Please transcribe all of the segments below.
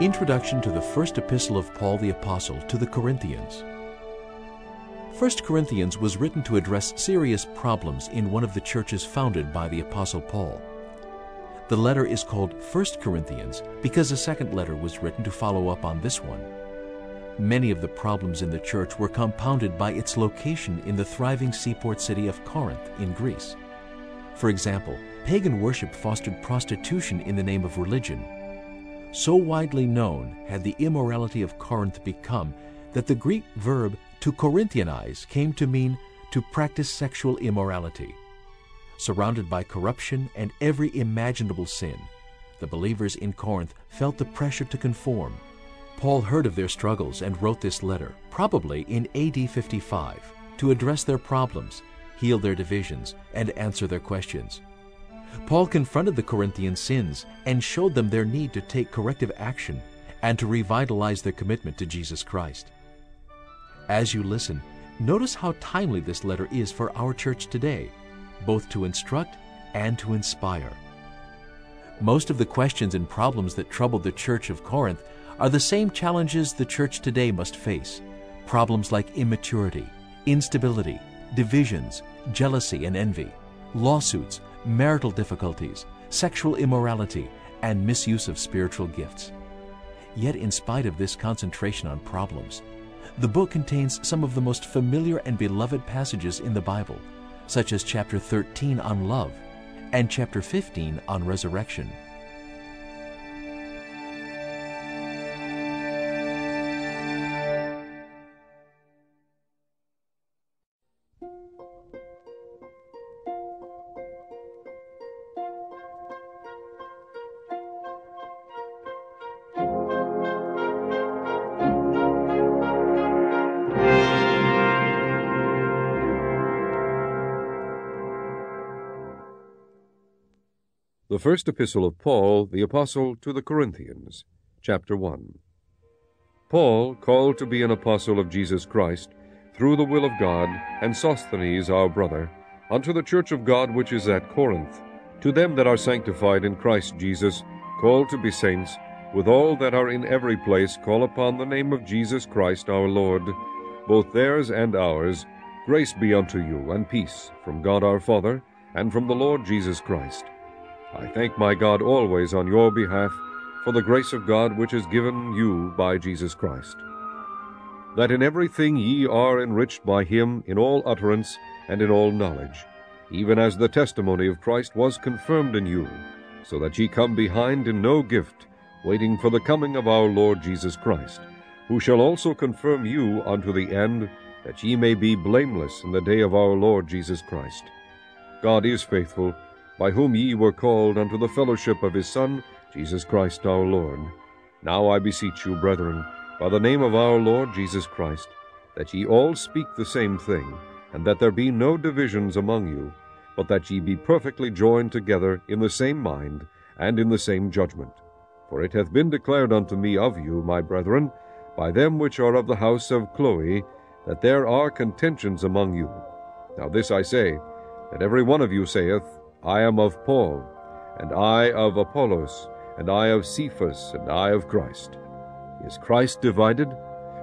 Introduction to the First Epistle of Paul the Apostle to the Corinthians. 1 Corinthians was written to address serious problems in one of the churches founded by the Apostle Paul. The letter is called 1 Corinthians because a second letter was written to follow up on this one. Many of the problems in the church were compounded by its location in the thriving seaport city of Corinth in Greece. For example, pagan worship fostered prostitution in the name of religion. So widely known had the immorality of Corinth become that the Greek verb to Corinthianize came to mean to practice sexual immorality. Surrounded by corruption and every imaginable sin, the believers in Corinth felt the pressure to conform. Paul heard of their struggles and wrote this letter, probably in AD 55, to address their problems, heal their divisions, and answer their questions. Paul confronted the Corinthian sins and showed them their need to take corrective action and to revitalize their commitment to Jesus Christ. As you listen, notice how timely this letter is for our church today, both to instruct and to inspire. Most of the questions and problems that troubled the church of Corinth are the same challenges the church today must face. Problems like immaturity, instability, divisions, jealousy and envy, lawsuits, marital difficulties, sexual immorality, and misuse of spiritual gifts. Yet in spite of this concentration on problems, the book contains some of the most familiar and beloved passages in the Bible, such as chapter 13 on love and chapter 15 on resurrection. The First Epistle of Paul, the Apostle to the Corinthians, Chapter 1. Paul, called to be an apostle of Jesus Christ, through the will of God, and Sosthenes our brother, unto the church of God which is at Corinth, to them that are sanctified in Christ Jesus, called to be saints, with all that are in every place, call upon the name of Jesus Christ our Lord, both theirs and ours, grace be unto you, and peace, from God our Father, and from the Lord Jesus Christ. I thank my God always on your behalf for the grace of God which is given you by Jesus Christ, that in everything ye are enriched by him in all utterance and in all knowledge, even as the testimony of Christ was confirmed in you, so that ye come behind in no gift, waiting for the coming of our Lord Jesus Christ, who shall also confirm you unto the end, that ye may be blameless in the day of our Lord Jesus Christ. God is faithful, by whom ye were called unto the fellowship of his Son, Jesus Christ our Lord. Now I beseech you, brethren, by the name of our Lord Jesus Christ, that ye all speak the same thing, and that there be no divisions among you, but that ye be perfectly joined together in the same mind and in the same judgment. For it hath been declared unto me of you, my brethren, by them which are of the house of Chloe, that there are contentions among you. Now this I say, that every one of you saith, I am of Paul, and I of Apollos, and I of Cephas, and I of Christ. Is Christ divided?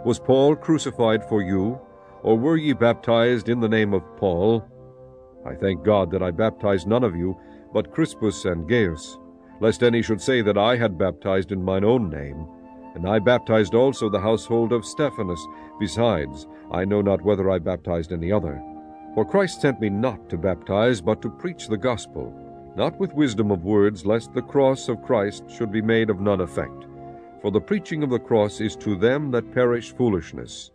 Was Paul crucified for you? Or were ye baptized in the name of Paul? I thank God that I baptized none of you, but Crispus and Gaius, lest any should say that I had baptized in mine own name. And I baptized also the household of Stephanas. Besides, I know not whether I baptized any other. For Christ sent me not to baptize, but to preach the gospel, not with wisdom of words, lest the cross of Christ should be made of none effect. For the preaching of the cross is to them that perish foolishness,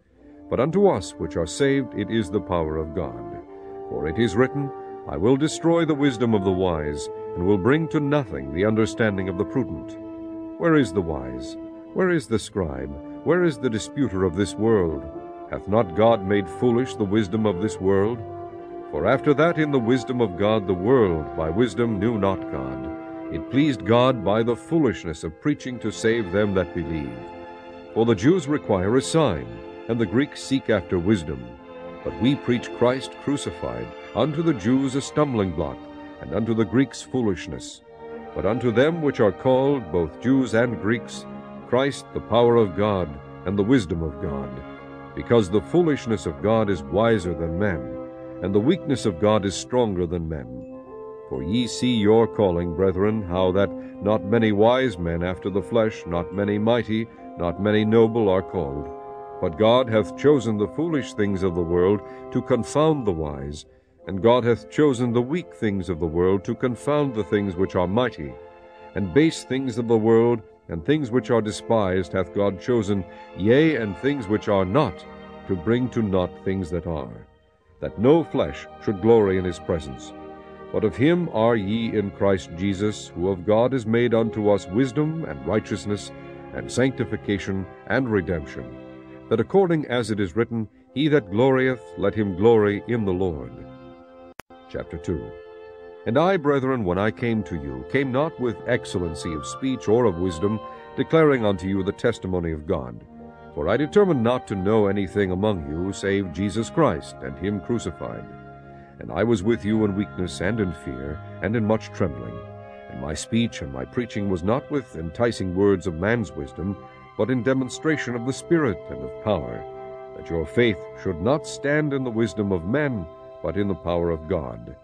but unto us which are saved it is the power of God. For it is written, I will destroy the wisdom of the wise, and will bring to nothing the understanding of the prudent. Where is the wise? Where is the scribe? Where is the disputer of this world? Hath not God made foolish the wisdom of this world? For after that in the wisdom of God the world by wisdom knew not God. It pleased God by the foolishness of preaching to save them that believe. For the Jews require a sign, and the Greeks seek after wisdom. But we preach Christ crucified, unto the Jews a stumbling block, and unto the Greeks foolishness. But unto them which are called, both Jews and Greeks, Christ the power of God and the wisdom of God, because the foolishness of God is wiser than men, and the weakness of God is stronger than men. For ye see your calling, brethren, how that not many wise men after the flesh, not many mighty, not many noble are called. But God hath chosen the foolish things of the world to confound the wise, and God hath chosen the weak things of the world to confound the things which are mighty. And base things of the world, and things which are despised, hath God chosen, yea, and things which are not, to bring to naught things that are, that no flesh should glory in his presence. But of him are ye in Christ Jesus, who of God is made unto us wisdom, and righteousness, and sanctification, and redemption, that according as it is written, he that glorieth, let him glory in the Lord. Chapter 2. And I, brethren, when I came to you, came not with excellency of speech or of wisdom, declaring unto you the testimony of God. For I determined not to know anything among you, save Jesus Christ, and him crucified. And I was with you in weakness, and in fear, and in much trembling. And my speech and my preaching was not with enticing words of man's wisdom, but in demonstration of the Spirit and of power, that your faith should not stand in the wisdom of men, but in the power of God.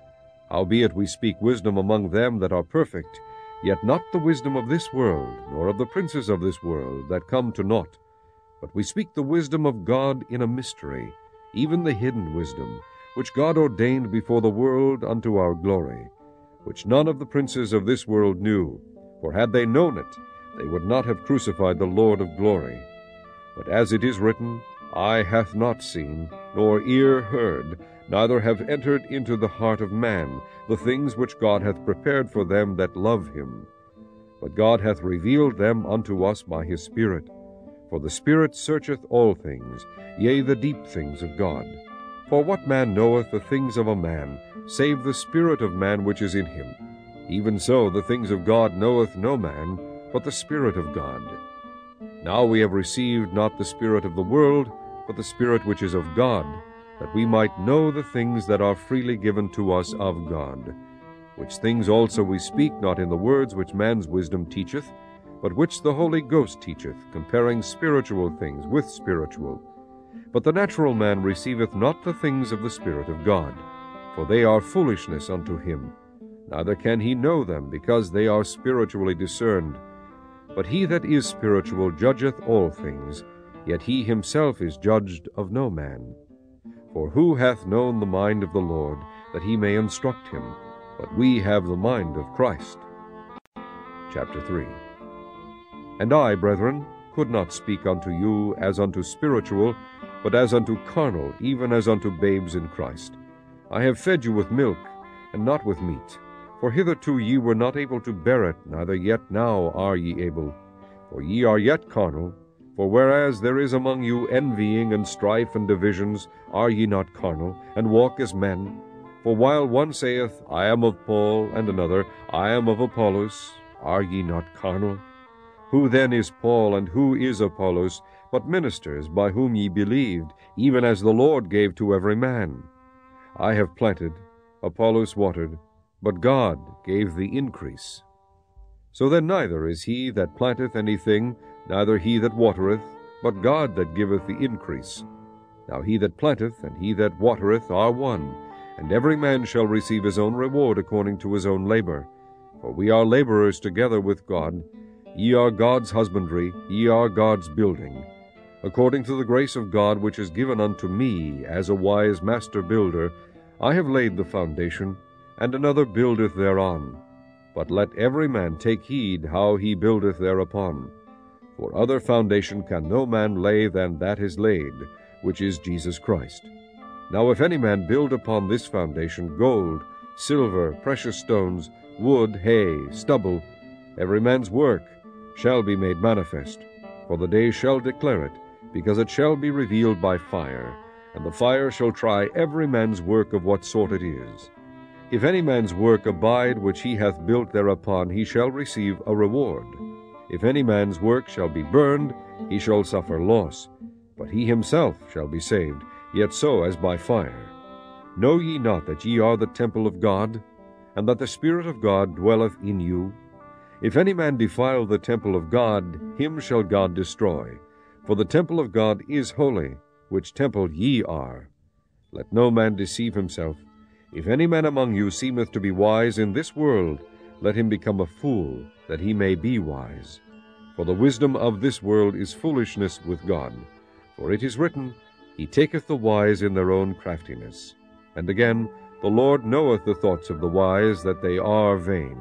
Howbeit we speak wisdom among them that are perfect, yet not the wisdom of this world, nor of the princes of this world, that come to naught. But we speak the wisdom of God in a mystery, even the hidden wisdom, which God ordained before the world unto our glory, which none of the princes of this world knew. For had they known it, they would not have crucified the Lord of glory. But as it is written, Eye hath not seen, nor ear heard, neither have entered into the heart of man the things which God hath prepared for them that love him. But God hath revealed them unto us by his Spirit. For the Spirit searcheth all things, yea, the deep things of God. For what man knoweth the things of a man, save the spirit of man which is in him? Even so the things of God knoweth no man, but the Spirit of God. Now we have received not the spirit of the world, but the Spirit which is of God, that we might know the things that are freely given to us of God. Which things also we speak, not in the words which man's wisdom teacheth, but which the Holy Ghost teacheth, comparing spiritual things with spiritual. But the natural man receiveth not the things of the Spirit of God, for they are foolishness unto him. Neither can he know them, because they are spiritually discerned. But he that is spiritual judgeth all things, yet he himself is judged of no man. For who hath known the mind of the Lord, that he may instruct him? But we have the mind of Christ. Chapter 3. And I, brethren, could not speak unto you as unto spiritual, but as unto carnal, even as unto babes in Christ. I have fed you with milk, and not with meat. For hitherto ye were not able to bear it, neither yet now are ye able. For ye are yet carnal. For whereas there is among you envying and strife and divisions, are ye not carnal, and walk as men? For while one saith, I am of Paul, and another, I am of Apollos, are ye not carnal? Who then is Paul, and who is Apollos, but ministers by whom ye believed, even as the Lord gave to every man? I have planted, Apollos watered, but God gave the increase. So then neither is he that planteth anything, neither he that watereth, but God that giveth the increase. Now he that planteth and he that watereth are one, and every man shall receive his own reward according to his own labor. For we are laborers together with God. Ye are God's husbandry, ye are God's building. According to the grace of God which is given unto me, as a wise master builder, I have laid the foundation, and another buildeth thereon. But let every man take heed how he buildeth thereupon. For other foundation can no man lay than that is laid, which is Jesus Christ. Now if any man build upon this foundation gold, silver, precious stones, wood, hay, stubble, every man's work shall be made manifest. For the day shall declare it, because it shall be revealed by fire, and the fire shall try every man's work of what sort it is. If any man's work abide which he hath built thereupon, he shall receive a reward. If any man's work shall be burned, he shall suffer loss, but he himself shall be saved, yet so as by fire. Know ye not that ye are the temple of God, and that the Spirit of God dwelleth in you? If any man defile the temple of God, him shall God destroy. For the temple of God is holy, which temple ye are. Let no man deceive himself. If any man among you seemeth to be wise in this world, let him become a fool, that he may be wise. For the wisdom of this world is foolishness with God. For it is written, He taketh the wise in their own craftiness. And again, The Lord knoweth the thoughts of the wise, that they are vain.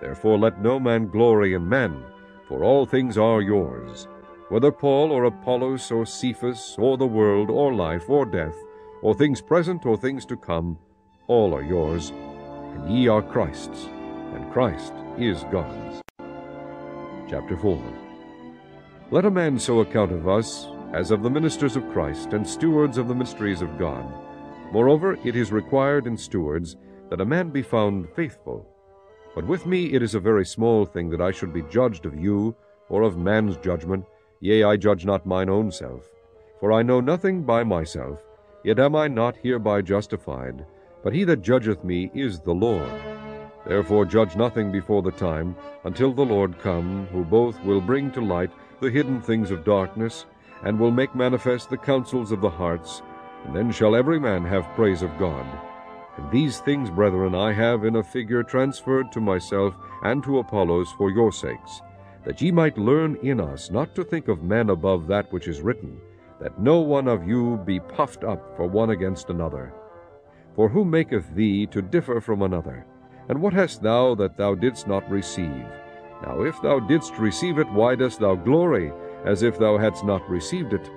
Therefore let no man glory in men, for all things are yours, whether Paul or Apollos or Cephas or the world or life or death, or things present or things to come, all are yours, and ye are Christ's, and Christ is God's. Chapter 4. Let a man so account of us, as of the ministers of Christ and stewards of the mysteries of God. Moreover, it is required in stewards that a man be found faithful. But with me it is a very small thing that I should be judged of you, or of man's judgment. Yea, I judge not mine own self. For I know nothing by myself, yet am I not hereby justified. But he that judgeth me is the Lord. Therefore judge nothing before the time, until the Lord come, who both will bring to light the hidden things of darkness, and will make manifest the counsels of the hearts, and then shall every man have praise of God. And these things, brethren, I have in a figure transferred to myself and to Apollos for your sakes, that ye might learn in us not to think of men above that which is written, that no one of you be puffed up for one against another. For who maketh thee to differ from another? And what hast thou that thou didst not receive? Now if thou didst receive it, why dost thou glory, as if thou hadst not received it?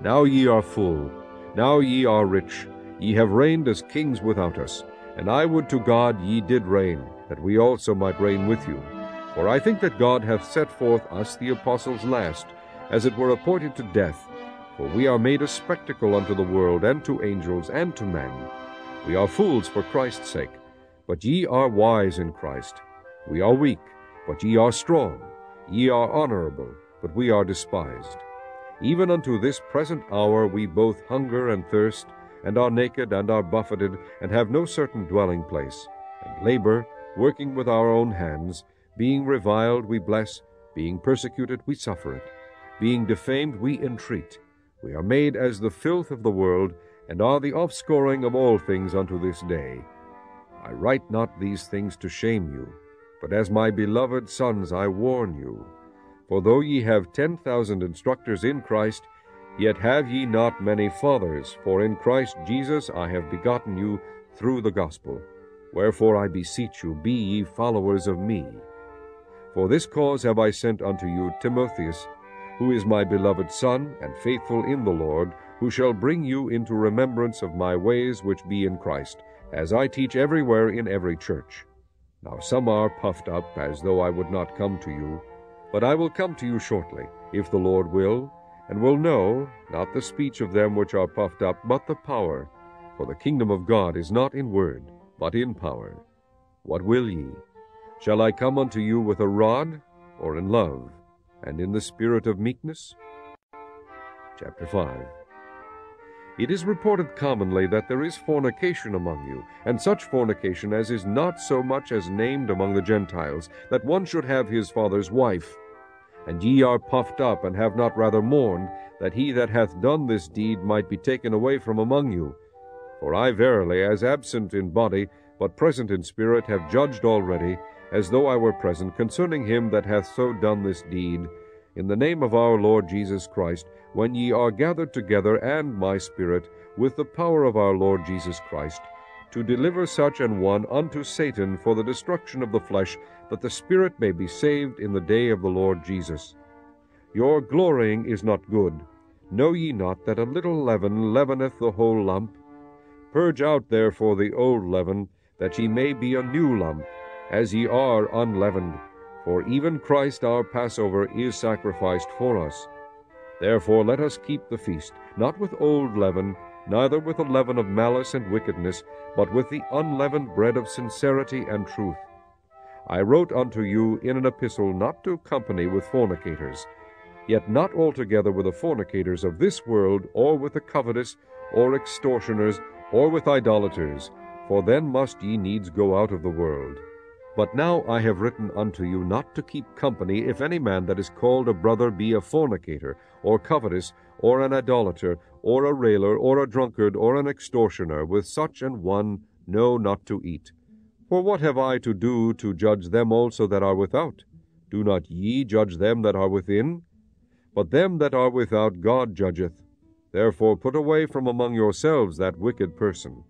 Now ye are full, now ye are rich, ye have reigned as kings without us. And I would to God ye did reign, that we also might reign with you. For I think that God hath set forth us the apostles last, as it were appointed to death. For we are made a spectacle unto the world, and to angels, and to men. We are fools for Christ's sake, but ye are wise in Christ. We are weak, but ye are strong. Ye are honorable, but we are despised. Even unto this present hour we both hunger and thirst, and are naked, and are buffeted, and have no certain dwelling place, and labor, working with our own hands. Being reviled, we bless; being persecuted, we suffer it; being defamed, we entreat. We are made as the filth of the world, and are the offscouring of all things unto this day. I write not these things to shame you, but as my beloved sons I warn you. For though ye have 10,000 instructors in Christ, yet have ye not many fathers, for in Christ Jesus I have begotten you through the gospel. Wherefore I beseech you, be ye followers of me. For this cause have I sent unto you Timotheus, who is my beloved son, and faithful in the Lord, who shall bring you into remembrance of my ways which be in Christ, as I teach everywhere in every church. Now some are puffed up, as though I would not come to you. But I will come to you shortly, if the Lord will, and will know, not the speech of them which are puffed up, but the power. For the kingdom of God is not in word, but in power. What will ye? Shall I come unto you with a rod, or in love, and in the spirit of meekness? Chapter 5. It is reported commonly that there is fornication among you, and such fornication as is not so much as named among the Gentiles, that one should have his father's wife. And ye are puffed up, and have not rather mourned, that he that hath done this deed might be taken away from among you. For I verily, as absent in body, but present in spirit, have judged already, as though I were present, concerning him that hath so done this deed, in the name of our Lord Jesus Christ, when ye are gathered together, and my spirit, with the power of our Lord Jesus Christ, to deliver such an one unto Satan for the destruction of the flesh, that the Spirit may be saved in the day of the Lord Jesus. Your glorying is not good. Know ye not that a little leaven leaveneth the whole lump? Purge out therefore the old leaven, that ye may be a new lump, as ye are unleavened. For even Christ our Passover is sacrificed for us. Therefore let us keep the feast, not with old leaven, neither with the leaven of malice and wickedness, but with the unleavened bread of sincerity and truth. I wrote unto you in an epistle not to company with fornicators, yet not altogether with the fornicators of this world, or with the covetous, or extortioners, or with idolaters, for then must ye needs go out of the world. But now I have written unto you not to keep company, if any man that is called a brother be a fornicator, or covetous, or an idolater, or a railer, or a drunkard, or an extortioner, with such an one know not to eat. For what have I to do to judge them also that are without? Do not ye judge them that are within? But them that are without God judgeth. Therefore put away from among yourselves that wicked person.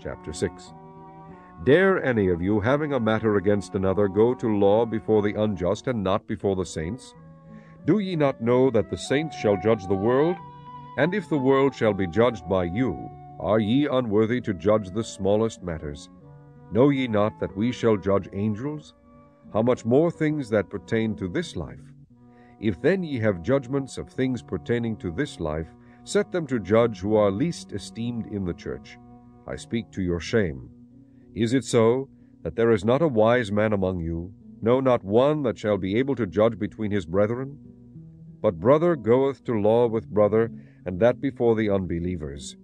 Chapter 6. Dare any of you, having a matter against another, go to law before the unjust, and not before the saints? Do ye not know that the saints shall judge the world? And if the world shall be judged by you, are ye unworthy to judge the smallest matters? Know ye not that we shall judge angels? How much more things that pertain to this life? If then ye have judgments of things pertaining to this life, set them to judge who are least esteemed in the church. I speak to your shame. Is it so, that there is not a wise man among you, no, not one that shall be able to judge between his brethren? But brother goeth to law with brother, and that before the unbelievers.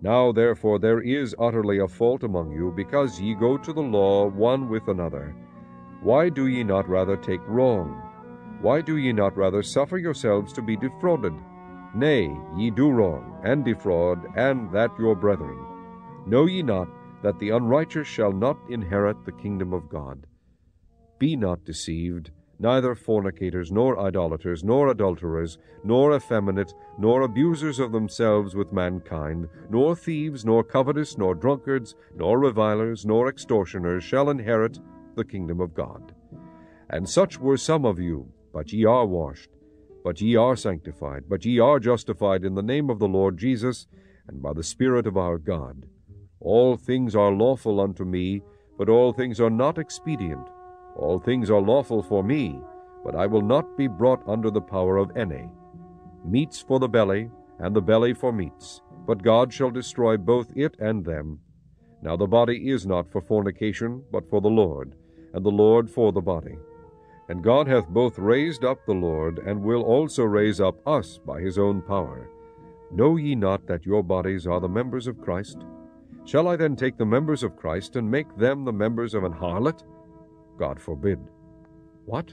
Now therefore there is utterly a fault among you, because ye go to the law one with another. Why do ye not rather take wrong? Why do ye not rather suffer yourselves to be defrauded? Nay, ye do wrong, and defraud, and that your brethren. Know ye not that the unrighteous shall not inherit the kingdom of God? Be not deceived, neither fornicators, nor idolaters, nor adulterers, nor effeminate, nor abusers of themselves with mankind, nor thieves, nor covetous, nor drunkards, nor revilers, nor extortioners shall inherit the kingdom of God. And such were some of you, but ye are washed, but ye are sanctified, but ye are justified in the name of the Lord Jesus, and by the Spirit of our God. All things are lawful unto me, but all things are not expedient. All things are lawful for me, but I will not be brought under the power of any. Meats for the belly, and the belly for meats, but God shall destroy both it and them. Now the body is not for fornication, but for the Lord, and the Lord for the body. And God hath both raised up the Lord, and will also raise up us by his own power. Know ye not that your bodies are the members of Christ? Shall I then take the members of Christ, and make them the members of an harlot? God forbid. What?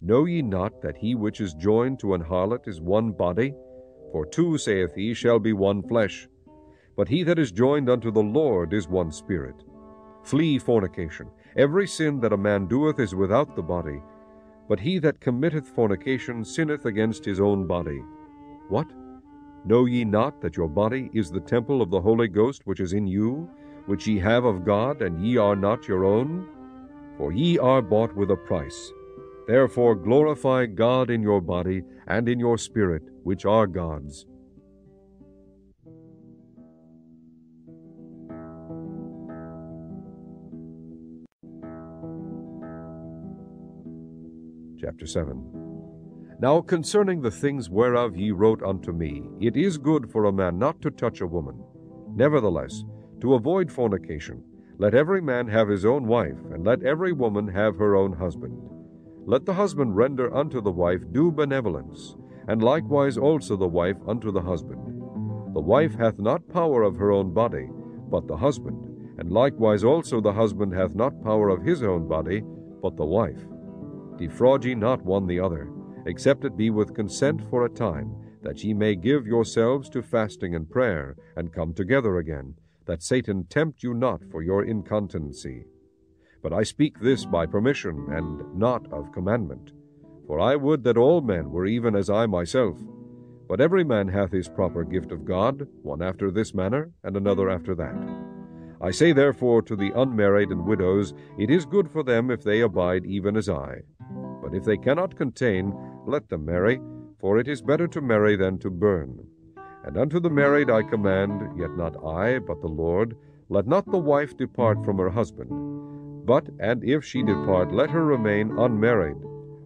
Know ye not that he which is joined to an harlot is one body? For two, saith he, shall be one flesh. But he that is joined unto the Lord is one spirit. Flee fornication. Every sin that a man doeth is without the body. But he that committeth fornication sinneth against his own body. What? Know ye not that your body is the temple of the Holy Ghost which is in you, which ye have of God, and ye are not your own? For ye are bought with a price. Therefore glorify God in your body and in your spirit, which are God's. Chapter 7. Now concerning the things whereof ye wrote unto me, it is good for a man not to touch a woman. Nevertheless, to avoid fornication, let every man have his own wife, and let every woman have her own husband. Let the husband render unto the wife due benevolence, and likewise also the wife unto the husband. The wife hath not power of her own body, but the husband, and likewise also the husband hath not power of his own body, but the wife. Defraud ye not one the other, except it be with consent for a time, that ye may give yourselves to fasting and prayer, and come together again, that Satan tempt you not for your incontinency. But I speak this by permission, and not of commandment. For I would that all men were even as I myself. But every man hath his proper gift of God, one after this manner, and another after that. I say therefore to the unmarried and widows, it is good for them if they abide even as I. But if they cannot contain, let them marry, for it is better to marry than to burn. And unto the married I command, yet not I, but the Lord, let not the wife depart from her husband. But, and if she depart, let her remain unmarried,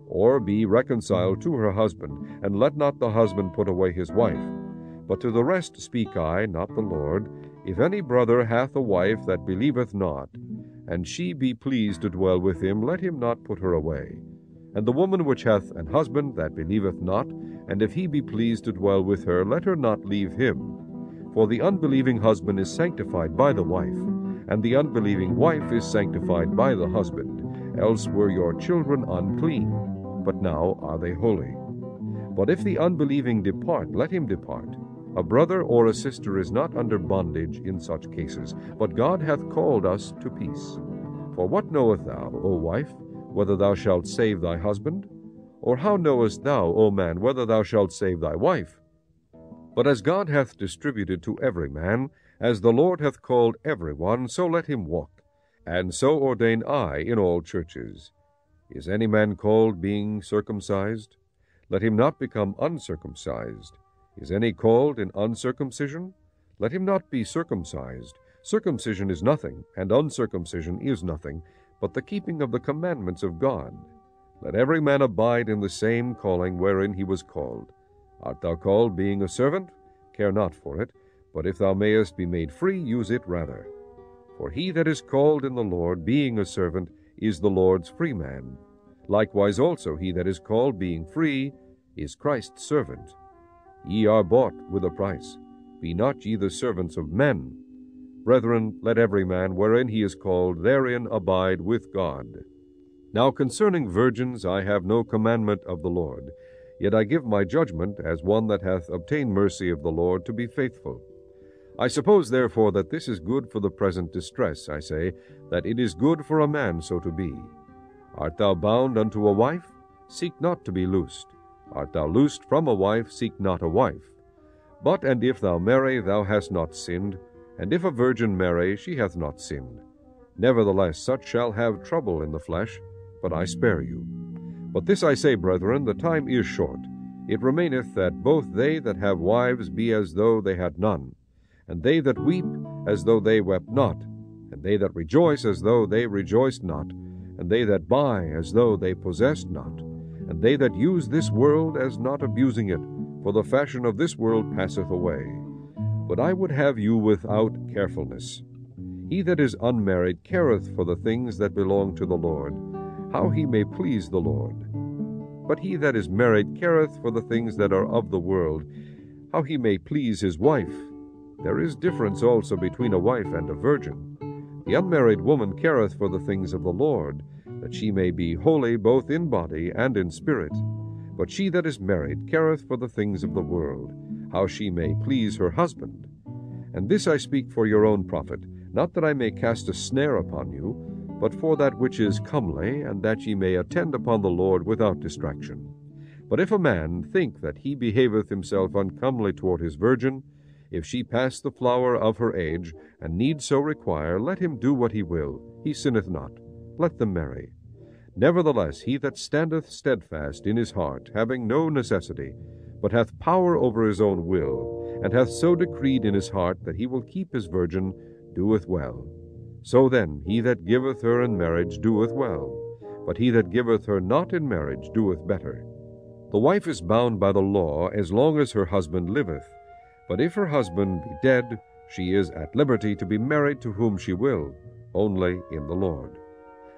or be reconciled to her husband, and let not the husband put away his wife. But to the rest speak I, not the Lord, if any brother hath a wife that believeth not, and she be pleased to dwell with him, let him not put her away. And the woman which hath an husband that believeth not, and if he be pleased to dwell with her, let her not leave him. For the unbelieving husband is sanctified by the wife, and the unbelieving wife is sanctified by the husband. Else were your children unclean, but now are they holy. But if the unbelieving depart, let him depart. A brother or a sister is not under bondage in such cases, but God hath called us to peace. For what knowest thou, O wife, whether thou shalt save thy husband? Or how knowest thou, O man, whether thou shalt save thy wife? But as God hath distributed to every man, as the Lord hath called every one, so let him walk. And so ordain I in all churches. Is any man called being circumcised? Let him not become uncircumcised. Is any called in uncircumcision? Let him not be circumcised. Circumcision is nothing, and uncircumcision is nothing, but the keeping of the commandments of God. Let every man abide in the same calling wherein he was called. Art thou called being a servant? Care not for it, but if thou mayest be made free, use it rather. For he that is called in the Lord, being a servant, is the Lord's free man. Likewise also he that is called, being free, is Christ's servant. Ye are bought with a price. Be not ye the servants of men. Brethren, let every man wherein he is called, therein abide with God. Now concerning virgins I have no commandment of the Lord, yet I give my judgment as one that hath obtained mercy of the Lord to be faithful. I suppose therefore that this is good for the present distress, I say, that it is good for a man so to be. Art thou bound unto a wife? Seek not to be loosed. Art thou loosed from a wife? Seek not a wife. But and if thou marry, thou hast not sinned, and if a virgin marry, she hath not sinned. Nevertheless, such shall have trouble in the flesh, but I spare you. But this I say, brethren, the time is short. It remaineth that both they that have wives be as though they had none, and they that weep as though they wept not, and they that rejoice as though they rejoiced not, and they that buy as though they possessed not, and they that use this world as not abusing it, for the fashion of this world passeth away. But I would have you without carefulness. He that is unmarried careth for the things that belong to the Lord, how he may please the Lord. But he that is married careth for the things that are of the world, how he may please his wife. There is difference also between a wife and a virgin. The unmarried woman careth for the things of the Lord, that she may be holy both in body and in spirit. But she that is married careth for the things of the world, how she may please her husband. And this I speak for your own profit, not that I may cast a snare upon you, but for that which is comely, and that ye may attend upon the Lord without distraction. But if a man think that he behaveth himself uncomely toward his virgin, if she pass the flower of her age, and need so require, let him do what he will, he sinneth not. Let them marry. Nevertheless, he that standeth steadfast in his heart, having no necessity, but hath power over his own will, and hath so decreed in his heart that he will keep his virgin, doeth well. So then, he that giveth her in marriage doeth well, but he that giveth her not in marriage doeth better. The wife is bound by the law as long as her husband liveth, but if her husband be dead, she is at liberty to be married to whom she will, only in the Lord.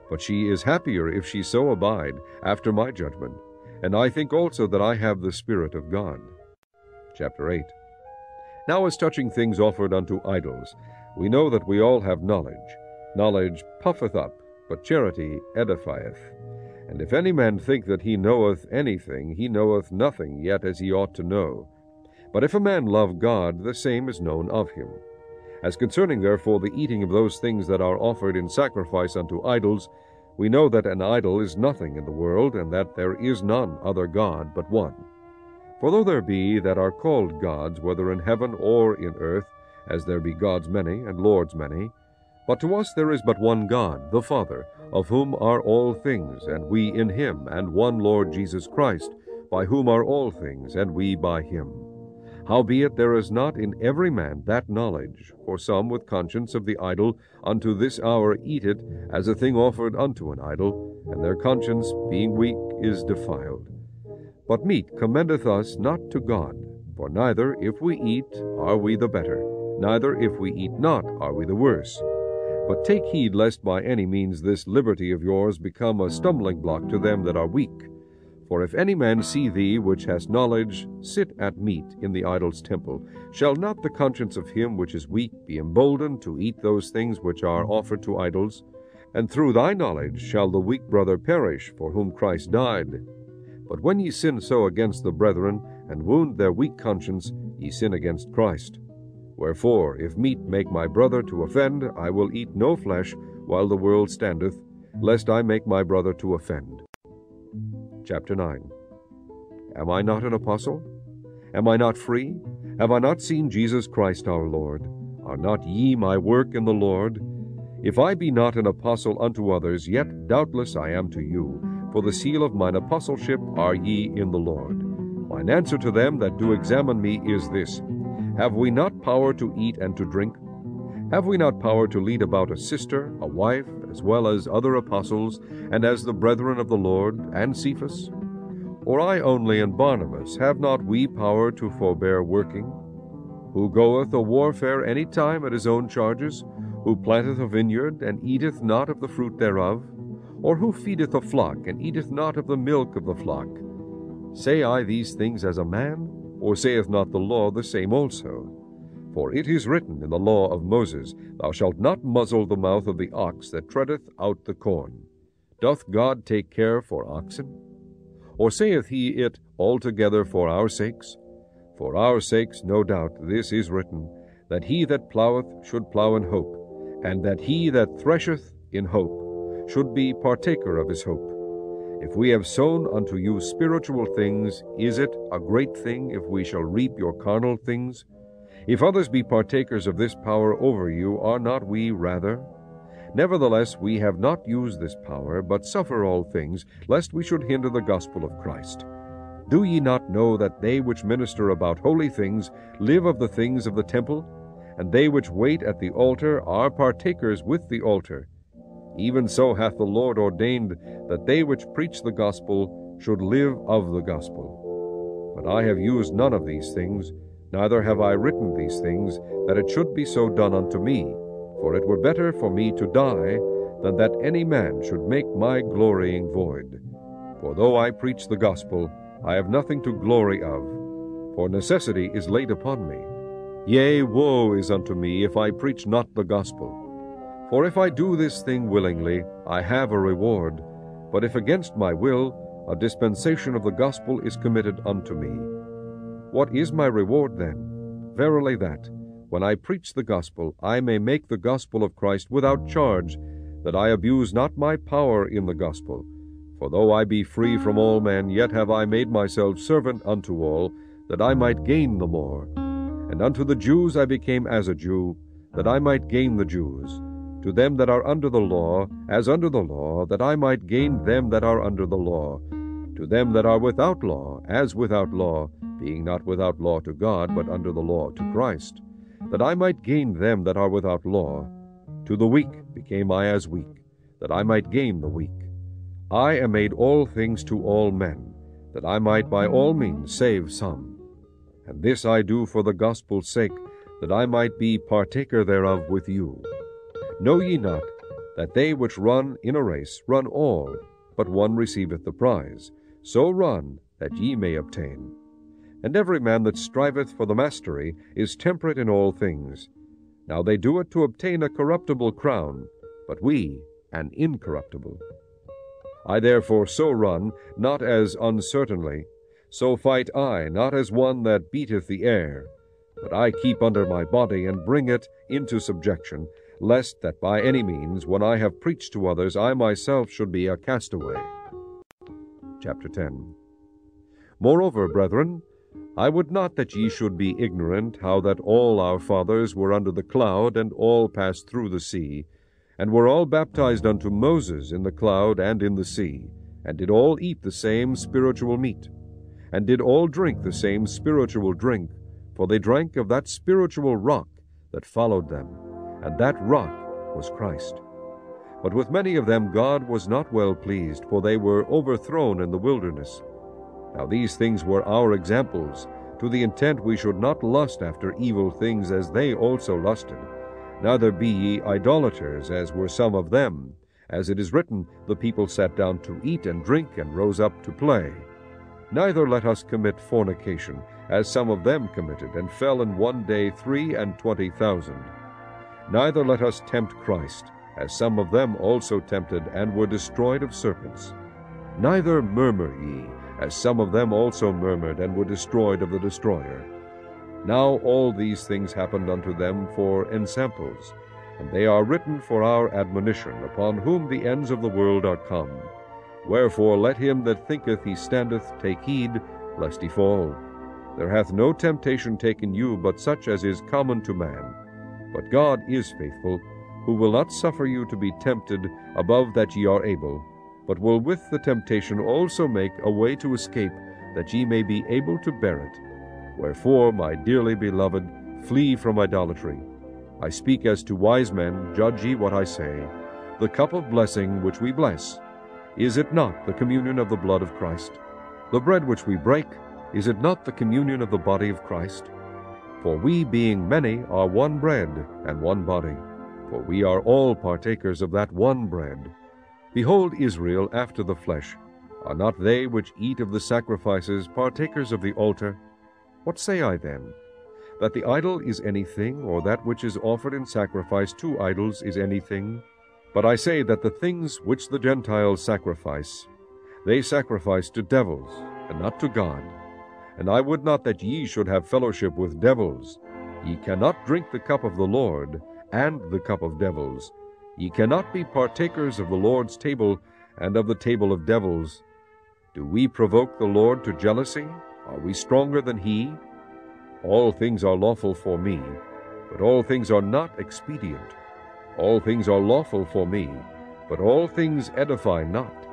But she is happier if she so abide, after my judgment, and I think also that I have the Spirit of God. Chapter 8. Now as touching things offered unto idols, we know that we all have knowledge. Knowledge puffeth up, but charity edifieth. And if any man think that he knoweth anything, he knoweth nothing yet as he ought to know. But if a man love God, the same is known of him. As concerning therefore the eating of those things that are offered in sacrifice unto idols, we know that an idol is nothing in the world, and that there is none other God but one. For though there be that are called gods, whether in heaven or in earth, as there be gods many, and lords many. But to us there is but one God, the Father, of whom are all things, and we in him, and one Lord Jesus Christ, by whom are all things, and we by him. Howbeit there is not in every man that knowledge, for some with conscience of the idol unto this hour eat it, as a thing offered unto an idol, and their conscience, being weak, is defiled. But meat commendeth us not to God, for neither, if we eat, are we the better, neither, if we eat not, are we the worse. But take heed lest by any means this liberty of yours become a stumbling block to them that are weak. For if any man see thee which has knowledge sit at meat in the idol's temple, shall not the conscience of him which is weak be emboldened to eat those things which are offered to idols? And through thy knowledge shall the weak brother perish, for whom Christ died. But when ye sin so against the brethren, and wound their weak conscience, ye sin against Christ. Wherefore, if meat make my brother to offend, I will eat no flesh while the world standeth, lest I make my brother to offend. Chapter 9. Am I not an apostle? Am I not free? Have I not seen Jesus Christ our Lord? Are not ye my work in the Lord? If I be not an apostle unto others, yet doubtless I am to you, for the seal of mine apostleship are ye in the Lord. Mine answer to them that do examine me is this: Have we not power to eat and to drink? Have we not power to lead about a sister, a wife, as well as other apostles, and as the brethren of the Lord, and Cephas? Or I only and Barnabas, have not we power to forbear working? Who goeth a warfare any time at his own charges? Who planteth a vineyard, and eateth not of the fruit thereof? Or who feedeth a flock, and eateth not of the milk of the flock? Say I these things as a man? Or saith not the law the same also? For it is written in the law of Moses, Thou shalt not muzzle the mouth of the ox that treadeth out the corn. Doth God take care for oxen? Or saith he it altogether for our sakes? For our sakes, no doubt, this is written, that he that ploweth should plow in hope, and that he that thresheth in hope should be partaker of his hope. If we have sown unto you spiritual things, is it a great thing if we shall reap your carnal things? If others be partakers of this power over you, are not we rather? Nevertheless, we have not used this power, but suffer all things, lest we should hinder the gospel of Christ. Do ye not know that they which minister about holy things live of the things of the temple? And they which wait at the altar are partakers with the altar. Even so hath the Lord ordained that they which preach the gospel should live of the gospel. But I have used none of these things, neither have I written these things, that it should be so done unto me. For it were better for me to die, than that any man should make my glorying void. For though I preach the gospel, I have nothing to glory of, for necessity is laid upon me. Yea, woe is unto me if I preach not the gospel. For if I do this thing willingly, I have a reward. But if against my will, a dispensation of the gospel is committed unto me. What is my reward then? Verily that, when I preach the gospel, I may make the gospel of Christ without charge, that I abuse not my power in the gospel. For though I be free from all men, yet have I made myself servant unto all, that I might gain the more. And unto the Jews I became as a Jew, that I might gain the Jews. To them that are under the law, as under the law, that I might gain them that are under the law. To them that are without law, as without law, being not without law to God, but under the law to Christ, that I might gain them that are without law. To the weak became I as weak, that I might gain the weak. I am made all things to all men, that I might by all means save some. And this I do for the gospel's sake, that I might be partaker thereof with you. Know ye not that they which run in a race run all, but one receiveth the prize? So run, that ye may obtain. And every man that striveth for the mastery is temperate in all things. Now they do it to obtain a corruptible crown, but we an incorruptible. I therefore so run, not as uncertainly, so fight I, not as one that beateth the air, but I keep under my body and bring it into subjection, lest that by any means, when I have preached to others, I myself should be a castaway. Chapter 10. Moreover, brethren, I would not that ye should be ignorant how that all our fathers were under the cloud, and all passed through the sea, and were all baptized unto Moses in the cloud and in the sea, and did all eat the same spiritual meat, and did all drink the same spiritual drink, for they drank of that spiritual rock that followed them, and that rock was Christ. But with many of them God was not well pleased, for they were overthrown in the wilderness. Now these things were our examples, to the intent we should not lust after evil things as they also lusted. Neither be ye idolaters, as were some of them. As it is written, the people sat down to eat and drink, and rose up to play. Neither let us commit fornication, as some of them committed, and fell in one day 23,000. Neither let us tempt Christ, as some of them also tempted, and were destroyed of serpents. Neither murmur ye, as some of them also murmured, and were destroyed of the destroyer. Now all these things happened unto them for ensamples, and they are written for our admonition, upon whom the ends of the world are come. Wherefore let him that thinketh he standeth take heed, lest he fall. There hath no temptation taken you but such as is common to man. But God is faithful, who will not suffer you to be tempted above that ye are able, but will with the temptation also make a way to escape, that ye may be able to bear it. Wherefore, my dearly beloved, flee from idolatry. I speak as to wise men, judge ye what I say. The cup of blessing which we bless, is it not the communion of the blood of Christ? The bread which we break, is it not the communion of the body of Christ? For we, being many, are one bread and one body, for we are all partakers of that one bread. Behold Israel after the flesh, are not they which eat of the sacrifices partakers of the altar? What say I then? That the idol is anything, or that which is offered in sacrifice to idols is anything? But I say that the things which the Gentiles sacrifice, they sacrifice to devils, and not to God. And I would not that ye should have fellowship with devils. Ye cannot drink the cup of the Lord, and the cup of devils. Ye cannot be partakers of the Lord's table, and of the table of devils. Do we provoke the Lord to jealousy? Are we stronger than he? All things are lawful for me, but all things are not expedient. All things are lawful for me, but all things edify not.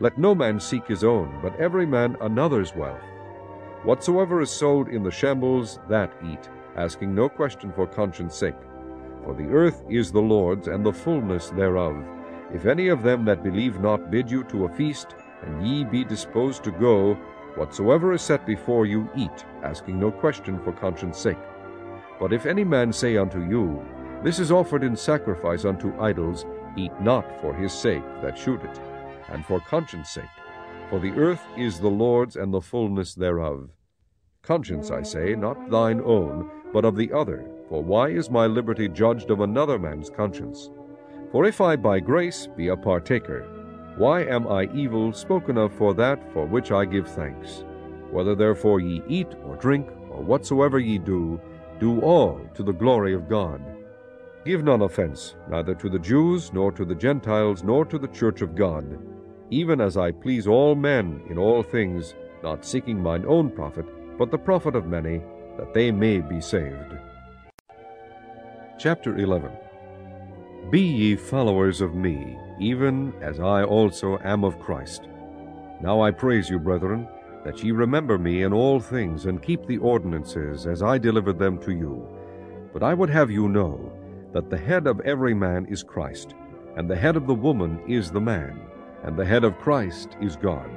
Let no man seek his own, but every man another's wealth. Whatsoever is sold in the shambles, that eat, asking no question for conscience sake. For the earth is the Lord's, and the fullness thereof. If any of them that believe not bid you to a feast, and ye be disposed to go, whatsoever is set before you eat, asking no question for conscience sake. But if any man say unto you, This is offered in sacrifice unto idols, eat not for his sake that shewed it, and for conscience sake. For the earth is the Lord's, and the fullness thereof. Conscience, I say, not thine own, but of the other. For why is my liberty judged of another man's conscience? For if I by grace be a partaker, why am I evil spoken of for that for which I give thanks? Whether therefore ye eat or drink, or whatsoever ye do, do all to the glory of God. Give none offense, neither to the Jews, nor to the Gentiles, nor to the church of God, even as I please all men in all things, not seeking mine own profit, but the profit of many, that they may be saved. Chapter 11. Be ye followers of me, even as I also am of Christ. Now I praise you, brethren, that ye remember me in all things, and keep the ordinances as I delivered them to you. But I would have you know, that the head of every man is Christ, and the head of the woman is the man, and the head of Christ is God.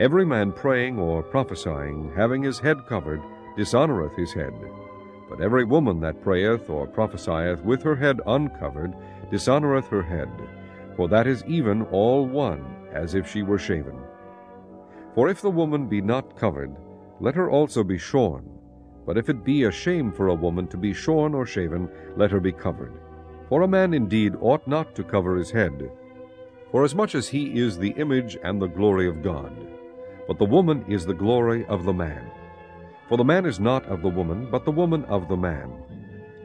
Every man praying or prophesying, having his head covered, dishonoureth his head. But every woman that prayeth or prophesieth with her head uncovered, dishonoureth her head, for that is even all one, as if she were shaven. For if the woman be not covered, let her also be shorn. But if it be a shame for a woman to be shorn or shaven, let her be covered. For a man indeed ought not to cover his head, forasmuch as he is the image and the glory of God. But the woman is the glory of the man. For the man is not of the woman, but the woman of the man.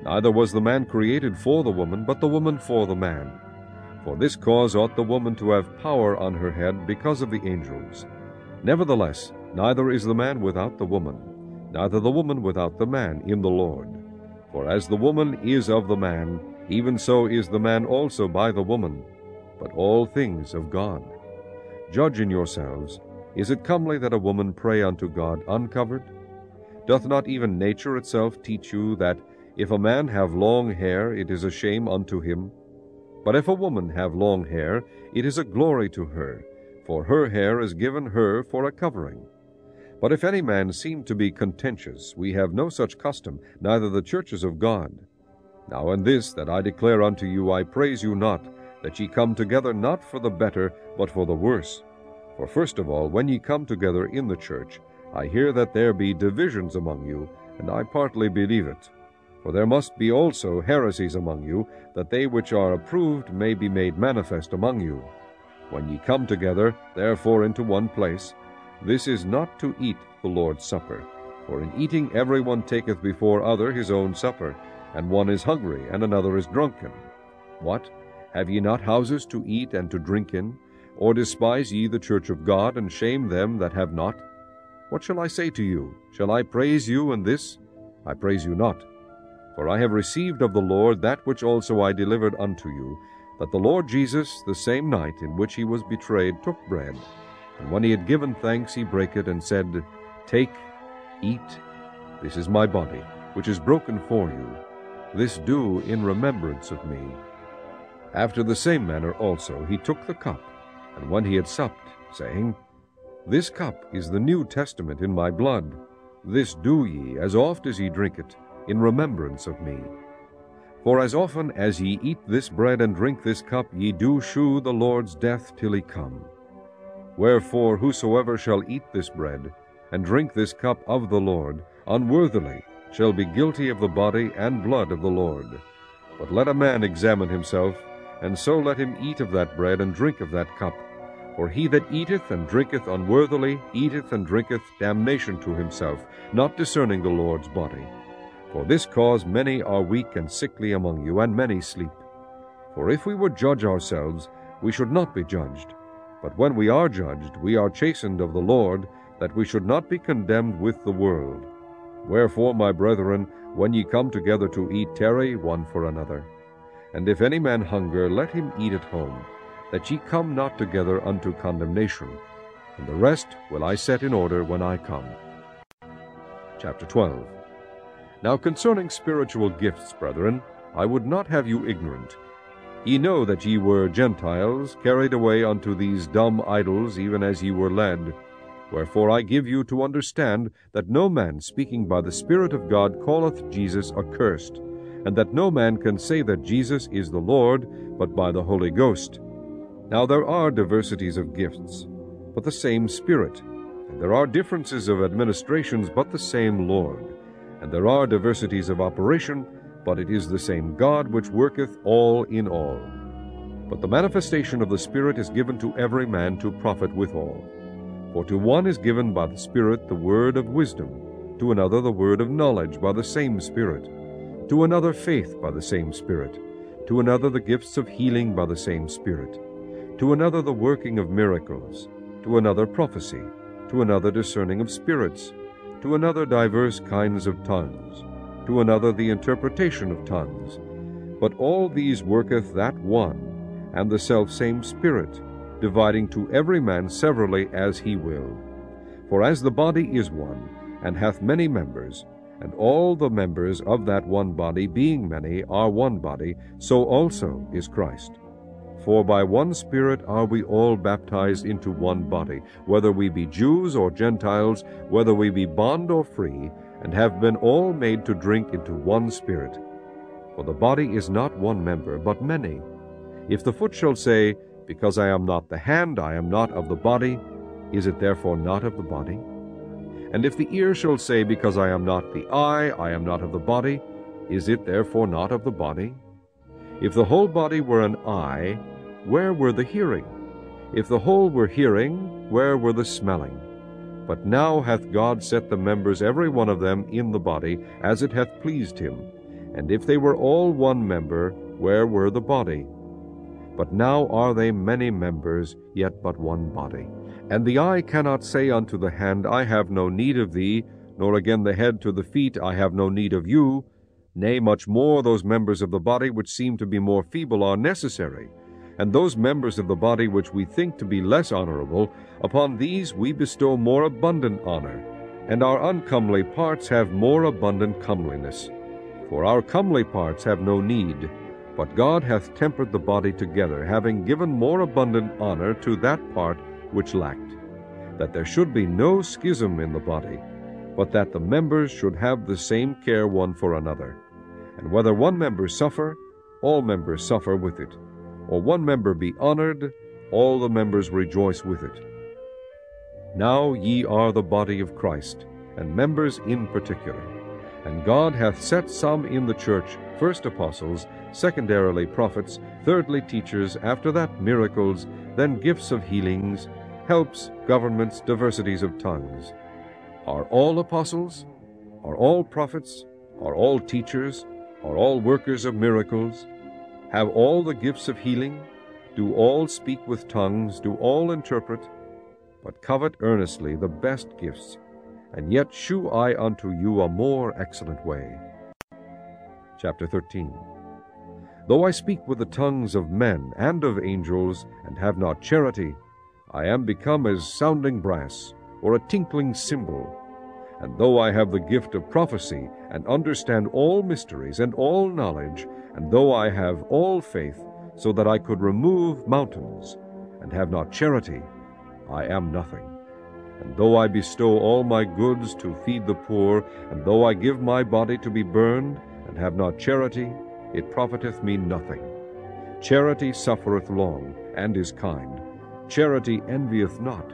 Neither was the man created for the woman, but the woman for the man. For this cause ought the woman to have power on her head because of the angels. Nevertheless, neither is the man without the woman, neither the woman without the man in the Lord. For as the woman is of the man, even so is the man also by the woman, but all things of God. Judge in yourselves, is it comely that a woman pray unto God uncovered? Doth not even nature itself teach you that if a man have long hair, it is a shame unto him? But if a woman have long hair, it is a glory to her, for her hair is given her for a covering. But if any man seem to be contentious, we have no such custom, neither the churches of God. Now in this that I declare unto you, I praise you not, that ye come together not for the better, but for the worse. For first of all, when ye come together in the church, I hear that there be divisions among you, and I partly believe it. For there must be also heresies among you, that they which are approved may be made manifest among you. When ye come together, therefore, into one place, this is not to eat the Lord's supper. For in eating every one taketh before other his own supper, and one is hungry, and another is drunken. What? Have ye not houses to eat and to drink in? Or despise ye the church of God, and shame them that have not? What shall I say to you? Shall I praise you in this? I praise you not. For I have received of the Lord that which also I delivered unto you, that the Lord Jesus, the same night in which he was betrayed, took bread, and when he had given thanks, he brake it, and said, Take, eat, this is my body, which is broken for you. This do in remembrance of me. After the same manner also he took the cup, and when he had supped, saying, This cup is the New Testament in my blood. This do ye, as oft as ye drink it, in remembrance of me. For as often as ye eat this bread and drink this cup, ye do shew the Lord's death till he come. Wherefore whosoever shall eat this bread and drink this cup of the Lord unworthily shall be guilty of the body and blood of the Lord. But let a man examine himself, and so let him eat of that bread and drink of that cup. For he that eateth and drinketh unworthily eateth and drinketh damnation to himself, not discerning the Lord's body. For this cause many are weak and sickly among you, and many sleep. For if we would judge ourselves, we should not be judged. But when we are judged, we are chastened of the Lord, that we should not be condemned with the world. Wherefore, my brethren, when ye come together to eat, tarry one for another. And if any man hunger, let him eat at home, that ye come not together unto condemnation. And the rest will I set in order when I come. Chapter 12. Now concerning spiritual gifts, brethren, I would not have you ignorant. Ye know that ye were Gentiles, carried away unto these dumb idols, even as ye were led. Wherefore I give you to understand that no man speaking by the Spirit of God calleth Jesus accursed, and that no man can say that Jesus is the Lord, but by the Holy Ghost. Now there are diversities of gifts, but the same Spirit, and there are differences of administrations, but the same Lord. And there are diversities of operation, but it is the same God which worketh all in all. But the manifestation of the Spirit is given to every man to profit withal. For to one is given by the Spirit the word of wisdom, to another the word of knowledge by the same Spirit, to another faith by the same Spirit, to another the gifts of healing by the same Spirit, to another the working of miracles, to another prophecy, to another discerning of spirits, to another diverse kinds of tongues, to another the interpretation of tongues. But all these worketh that one, and the selfsame Spirit, dividing to every man severally as he will. For as the body is one, and hath many members, and all the members of that one body, being many, are one body, so also is Christ. For by one Spirit are we all baptized into one body, whether we be Jews or Gentiles, whether we be bond or free, and have been all made to drink into one Spirit. For the body is not one member, but many. If the foot shall say, Because I am not the hand, I am not of the body, is it therefore not of the body? And if the ear shall say, Because I am not the eye, I am not of the body, is it therefore not of the body? If the whole body were an eye, where were the hearing? If the whole were hearing, where were the smelling? But now hath God set the members every one of them in the body, as it hath pleased him. And if they were all one member, where were the body? But now are they many members, yet but one body. And the eye cannot say unto the hand, I have no need of thee, nor again the head to the feet, I have no need of you. Nay, much more, those members of the body which seem to be more feeble are necessary, and those members of the body which we think to be less honorable, upon these we bestow more abundant honor, and our uncomely parts have more abundant comeliness. For our comely parts have no need, but God hath tempered the body together, having given more abundant honor to that part which lacked, that there should be no schism in the body, but that the members should have the same care one for another. And whether one member suffer, all members suffer with it, or one member be honored, all the members rejoice with it. Now ye are the body of Christ, and members in particular. And God hath set some in the church, first apostles, secondarily prophets, thirdly teachers, after that miracles, then gifts of healings, helps, governments, diversities of tongues. Are all apostles? Are all prophets? Are all teachers? Are all workers of miracles? Have all the gifts of healing? Do all speak with tongues? Do all interpret? But covet earnestly the best gifts, and yet shew I unto you a more excellent way. Chapter 13. Though I speak with the tongues of men and of angels, and have not charity, I am become as sounding brass, or a tinkling cymbal. And though I have the gift of prophecy, and understand all mysteries and all knowledge, and though I have all faith, so that I could remove mountains, and have not charity, I am nothing. And though I bestow all my goods to feed the poor, and though I give my body to be burned, and have not charity, it profiteth me nothing. Charity suffereth long, and is kind. Charity envieth not.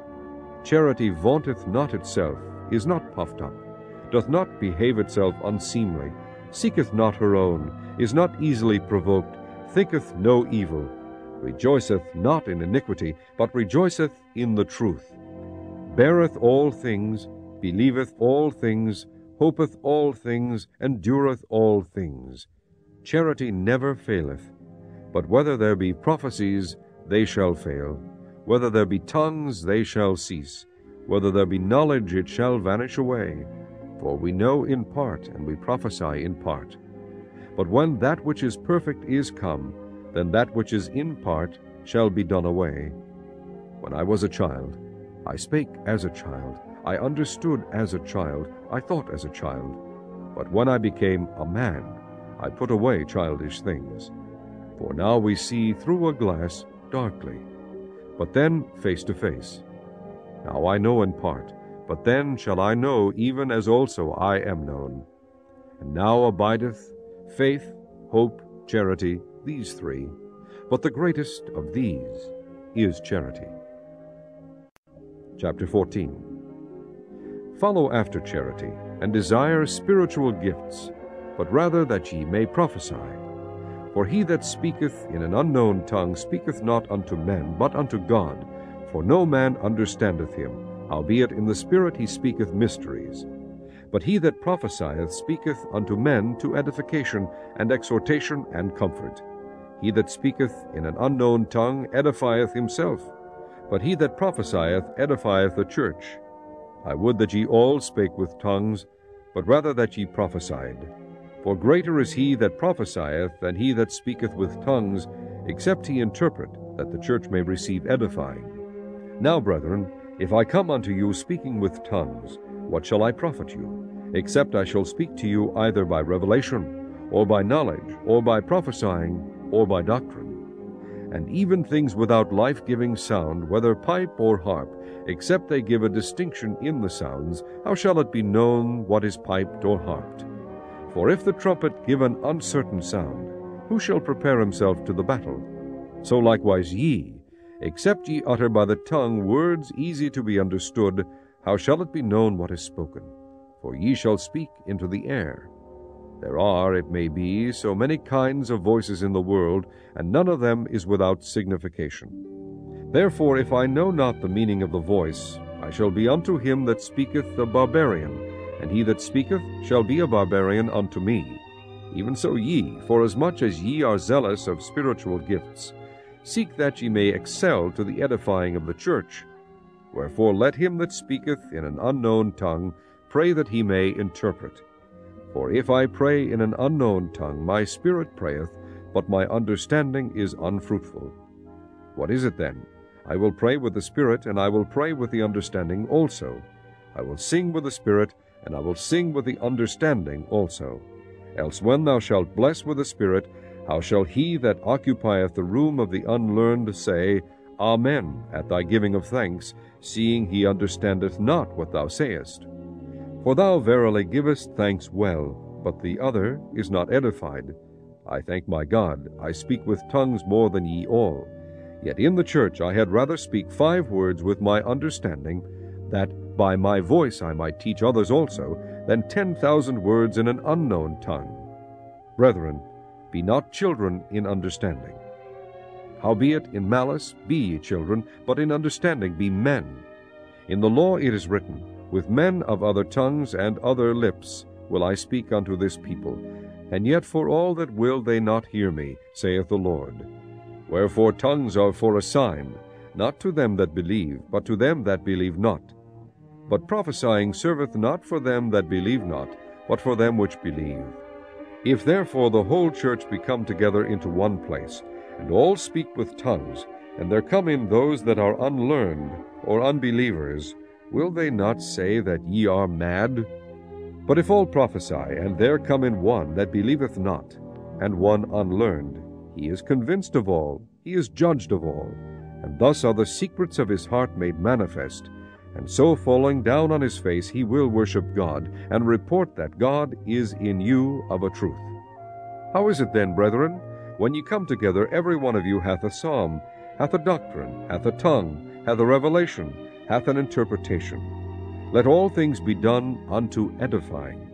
Charity vaunteth not itself, is not puffed up, doth not behave itself unseemly, seeketh not her own, is not easily provoked, thinketh no evil, rejoiceth not in iniquity, but rejoiceth in the truth, beareth all things, believeth all things, hopeth all things, endureth all things. Charity never faileth, but whether there be prophecies, they shall fail. Whether there be tongues, they shall cease. Whether there be knowledge, it shall vanish away. For we know in part, and we prophesy in part. But when that which is perfect is come, then that which is in part shall be done away. When I was a child, I spake as a child, I understood as a child, I thought as a child. But when I became a man, I put away childish things. For now we see through a glass darkly, but then face to face. Now I know in part, but then shall I know even as also I am known. And now abideth faith, hope, charity, these three, but the greatest of these is charity. Chapter 14. Follow after charity, and desire spiritual gifts, but rather that ye may prophesy. For he that speaketh in an unknown tongue speaketh not unto men, but unto God, for no man understandeth him, howbeit in the Spirit he speaketh mysteries. But he that prophesieth speaketh unto men to edification, and exhortation, and comfort. He that speaketh in an unknown tongue edifieth himself, but he that prophesieth edifieth the church. I would that ye all spake with tongues, but rather that ye prophesied. For greater is he that prophesieth than he that speaketh with tongues, except he interpret, that the church may receive edifying. Now, brethren, if I come unto you speaking with tongues, what shall I profit you, except I shall speak to you either by revelation, or by knowledge, or by prophesying, or by doctrine? And even things without life-giving sound, whether pipe or harp, except they give a distinction in the sounds, how shall it be known what is piped or harped? For if the trumpet give an uncertain sound, who shall prepare himself to the battle? So likewise ye, except ye utter by the tongue words easy to be understood, how shall it be known what is spoken? For ye shall speak into the air. There are, it may be, so many kinds of voices in the world, and none of them is without signification. Therefore, if I know not the meaning of the voice, I shall be unto him that speaketh a barbarian, and he that speaketh shall be a barbarian unto me. Even so ye, forasmuch as ye are zealous of spiritual gifts, seek that ye may excel to the edifying of the church. Wherefore let him that speaketh in an unknown tongue pray that he may interpret. For if I pray in an unknown tongue, my spirit prayeth, but my understanding is unfruitful. What is it then? I will pray with the spirit, and I will pray with the understanding also. I will sing with the spirit, and I will sing with the understanding also. Else when thou shalt bless with the spirit, how shall he that occupieth the room of the unlearned say, Amen, at thy giving of thanks, seeing he understandeth not what thou sayest? For thou verily givest thanks well, but the other is not edified. I thank my God, I speak with tongues more than ye all. Yet in the church I had rather speak 5 words with my understanding, that by my voice I might teach others also, than 10,000 words in an unknown tongue. Brethren, be not children in understanding. Howbeit in malice be ye children, but in understanding be men. In the law it is written, With men of other tongues and other lips will I speak unto this people, and yet for all that will they not hear me, saith the Lord. Wherefore tongues are for a sign, not to them that believe, but to them that believe not. But prophesying serveth not for them that believe not, but for them which believe. If therefore the whole church be come together into one place, and all speak with tongues, and there come in those that are unlearned, or unbelievers, will they not say that ye are mad? But if all prophesy, and there come in one that believeth not, and one unlearned, he is convinced of all, he is judged of all, and thus are the secrets of his heart made manifest, and so falling down on his face he will worship God, and report that God is in you of a truth. How is it then, brethren? When ye come together, every one of you hath a psalm, hath a doctrine, hath a tongue, hath a revelation, hath an interpretation. Let all things be done unto edifying.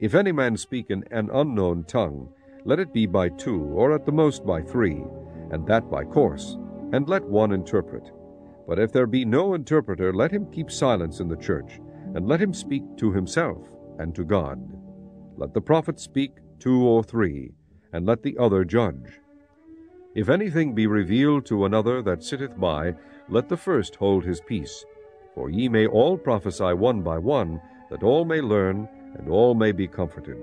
If any man speak in an unknown tongue, let it be by two, or at the most by three, and that by course, and let one interpret. But if there be no interpreter, let him keep silence in the church, and let him speak to himself and to God. Let the prophet speak two or three, and let the other judge. If anything be revealed to another that sitteth by, let the first hold his peace. For ye may all prophesy one by one, that all may learn, and all may be comforted.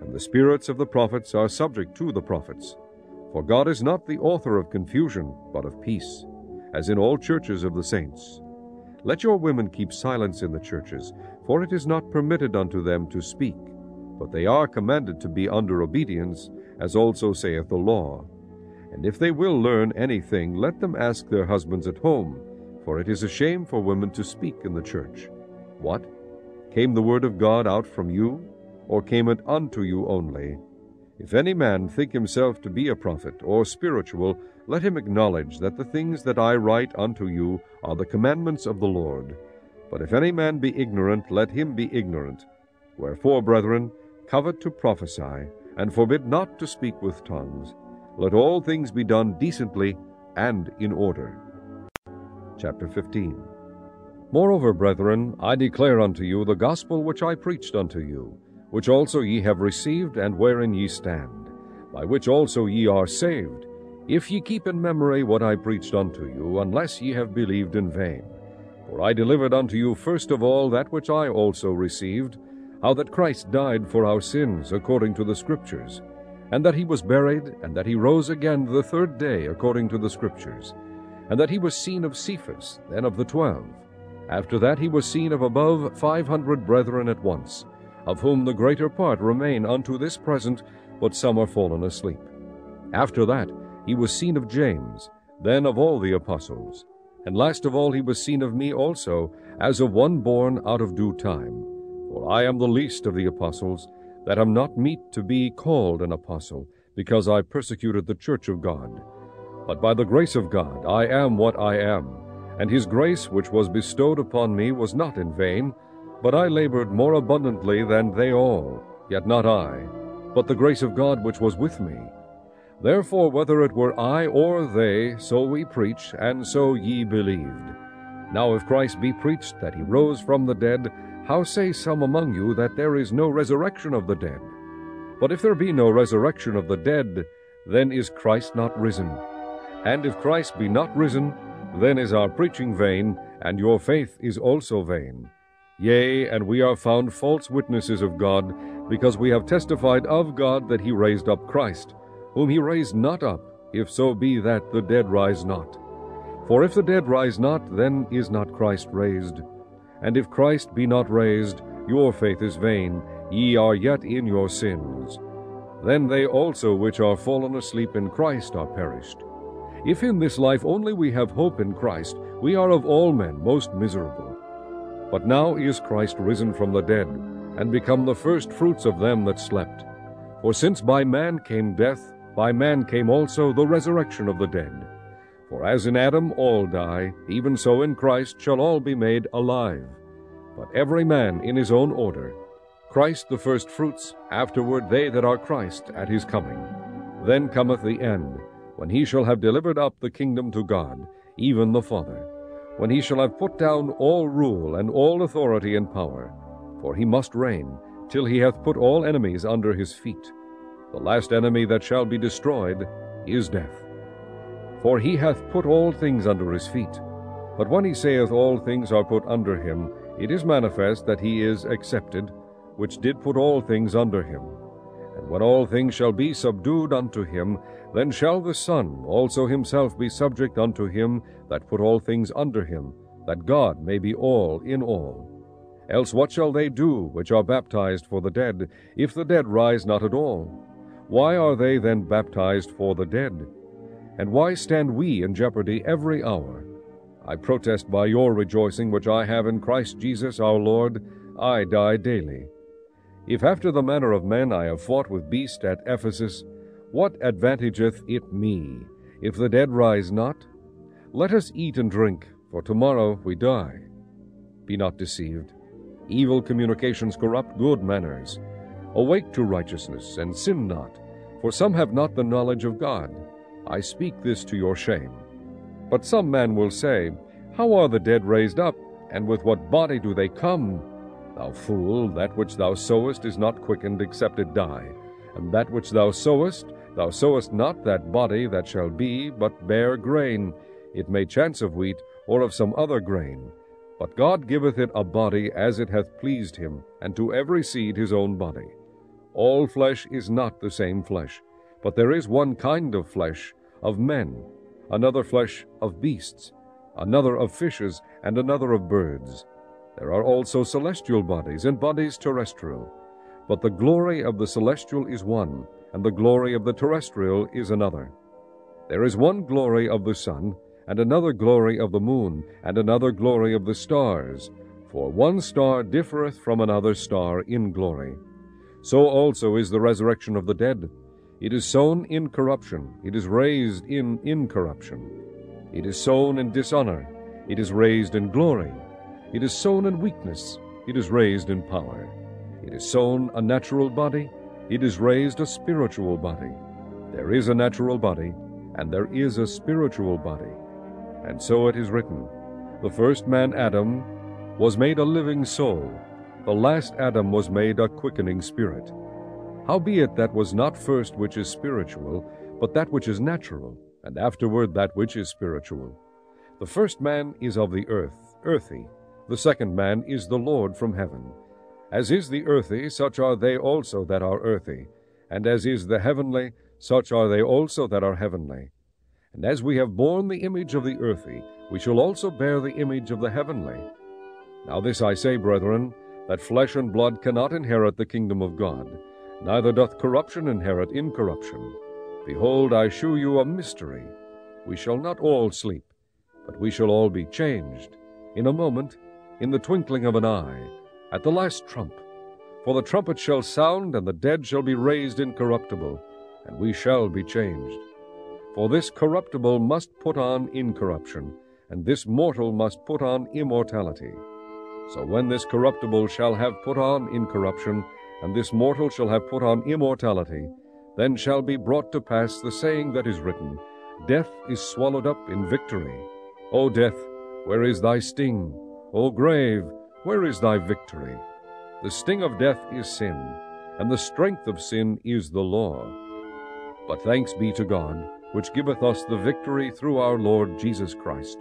And the spirits of the prophets are subject to the prophets. For God is not the author of confusion, but of peace, as in all churches of the saints. Let your women keep silence in the churches, for it is not permitted unto them to speak, but they are commanded to be under obedience, as also saith the law. And if they will learn anything, let them ask their husbands at home, for it is a shame for women to speak in the church. What? Came the word of God out from you, or came it unto you only? If any man think himself to be a prophet or spiritual, let him acknowledge that the things that I write unto you are the commandments of the Lord. But if any man be ignorant, let him be ignorant. Wherefore, brethren, covet to prophesy, and forbid not to speak with tongues. Let all things be done decently and in order. Chapter 15. Moreover, brethren, I declare unto you the gospel which I preached unto you, which also ye have received, and wherein ye stand, by which also ye are saved, if ye keep in memory what I preached unto you, unless ye have believed in vain. For I delivered unto you first of all that which I also received, how that Christ died for our sins according to the Scriptures, and that he was buried, and that he rose again the third day according to the Scriptures, and that he was seen of Cephas, then of the 12. After that he was seen of above 500 brethren at once, of whom the greater part remain unto this present, but some are fallen asleep. After that he was seen of James, then of all the apostles. And last of all he was seen of me also, as of one born out of due time. For I am the least of the apostles, that am not meet to be called an apostle, because I persecuted the church of God. But by the grace of God I am what I am, and his grace which was bestowed upon me was not in vain, but I labored more abundantly than they all, yet not I, but the grace of God which was with me. Therefore, whether it were I or they, so we preach, and so ye believed. Now if Christ be preached that he rose from the dead, how say some among you that there is no resurrection of the dead? But if there be no resurrection of the dead, then is Christ not risen? And if Christ be not risen, then is our preaching vain, and your faith is also vain. Yea, and we are found false witnesses of God, because we have testified of God that he raised up Christ, whom he raised not up, if so be that the dead rise not. For if the dead rise not, then is not Christ raised. And if Christ be not raised, your faith is vain, ye are yet in your sins. Then they also which are fallen asleep in Christ are perished. If in this life only we have hope in Christ, we are of all men most miserable. But now is Christ risen from the dead, and become the first fruits of them that slept. For since by man came death, by man came also the resurrection of the dead. For as in Adam all die, even so in Christ shall all be made alive. But every man in his own order, Christ the firstfruits, afterward they that are Christ at his coming. Then cometh the end, when he shall have delivered up the kingdom to God, even the Father, when he shall have put down all rule and all authority and power. For he must reign, till he hath put all enemies under his feet. The last enemy that shall be destroyed is death. For he hath put all things under his feet. But when he saith all things are put under him, it is manifest that he is accepted, which did put all things under him. And when all things shall be subdued unto him, then shall the Son also himself be subject unto him that put all things under him, that God may be all in all. Else what shall they do which are baptized for the dead, if the dead rise not at all? Why are they then baptized for the dead? And why stand we in jeopardy every hour? I protest by your rejoicing which I have in Christ Jesus our Lord, I die daily. If after the manner of men I have fought with beasts at Ephesus, what advantageth it me, if the dead rise not? Let us eat and drink, for tomorrow we die. Be not deceived. Evil communications corrupt good manners. Awake to righteousness, and sin not, for some have not the knowledge of God. I speak this to your shame. But some man will say, How are the dead raised up, and with what body do they come? Thou fool, that which thou sowest is not quickened except it die, and that which thou sowest not that body that shall be, but bare grain, it may chance of wheat, or of some other grain. But God giveth it a body as it hath pleased him, and to every seed his own body. All flesh is not the same flesh, but there is one kind of flesh of men, another flesh of beasts, another of fishes, and another of birds. There are also celestial bodies, and bodies terrestrial. But the glory of the celestial is one, and the glory of the terrestrial is another. There is one glory of the sun, and another glory of the moon, and another glory of the stars. For one star differeth from another star in glory. So also is the resurrection of the dead. It is sown in corruption, it is raised in incorruption. It is sown in dishonor, it is raised in glory. It is sown in weakness, it is raised in power. It is sown a natural body, it is raised a spiritual body. There is a natural body, and there is a spiritual body. And so it is written, The first man Adam was made a living soul, the last Adam was made a quickening spirit. Howbeit that was not first which is spiritual, but that which is natural, and afterward that which is spiritual. The first man is of the earth, earthy, the second man is the Lord from heaven. As is the earthy, such are they also that are earthy, and as is the heavenly, such are they also that are heavenly. And as we have borne the image of the earthy, we shall also bear the image of the heavenly. Now this I say, brethren, that flesh and blood cannot inherit the kingdom of God, neither doth corruption inherit incorruption. Behold, I shew you a mystery. We shall not all sleep, but we shall all be changed, in a moment, in the twinkling of an eye, at the last trump. For the trumpet shall sound, and the dead shall be raised incorruptible, and we shall be changed. For this corruptible must put on incorruption, and this mortal must put on immortality. So when this corruptible shall have put on incorruption, and this mortal shall have put on immortality, then shall be brought to pass the saying that is written, Death is swallowed up in victory. O death, where is thy sting? O grave, where is thy victory? The sting of death is sin, and the strength of sin is the law. But thanks be to God, which giveth us the victory through our Lord Jesus Christ.